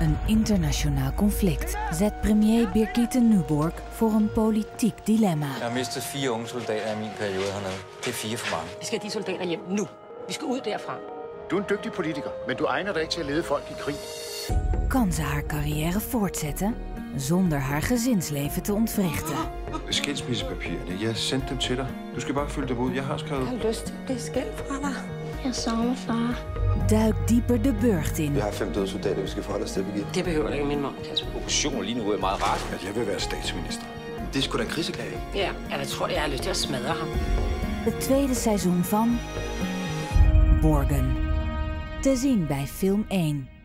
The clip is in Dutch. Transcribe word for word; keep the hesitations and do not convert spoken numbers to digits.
Een internationaal conflict zet premier Birgitte Nyborg voor een politiek dilemma. Ik heb mistet vier jonge soldaten in mijn periode hernede. Dat is vier voor mange. We skal die soldaten hjem nu. We skal ud derfra. Du er een dygtig politiker, maar du egner dig ikke til at lede folk i krig. Kan ze haar carrière voortzetten zonder haar gezinsleven te ontwrichten? Skilsmissepapieren, jeg sendte dem til dig. Du skal bare fylde dem ud. Jeg har skrevet. Jeg har lyst til at blive skilt fra dig. Jeg savner far. Duik dieper de burcht in. We hebben vijf dode soldaten, we skal forholde os til, Birgitte. Det behøver ikke min mor. Oppositionen lige nu er meget rart. At jeg vil være statsminister. Det er sgu da en kriseklage. Ja, jeg tror, jeg har lyst til at smadre ham. Het tweede seizoen van Borgen. Te zien bij Film één.